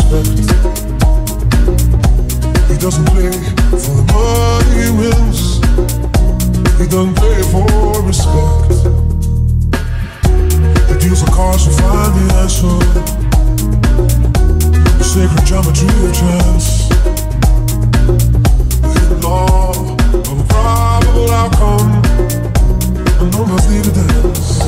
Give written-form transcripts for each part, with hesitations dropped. respect. He doesn't play for the money he wins. He doesn't play for respect. The deals are cars to find the answer. The sacred geometry of chance. The hidden law of a probable outcome. And no one's needed to dance.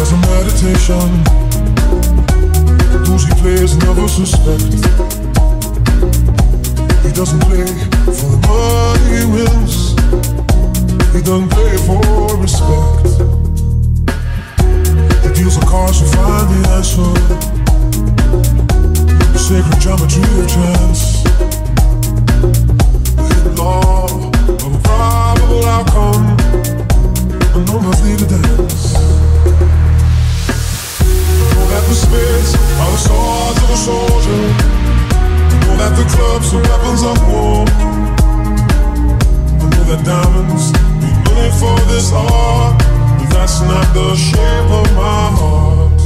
As a meditation, those he plays never suspect. He doesn't play for the money he wins. He doesn't play for respect. The deals are cards to find the answer. The sacred geometry of chance. The hidden law of a probable outcome. And no one's needed to dance. Know that the spades are the swords of a soldier. Know that the clubs are weapons of war. Know that diamonds need money for this art, but that's not the shape of my heart.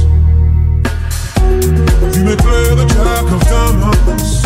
You may play the jack of diamonds,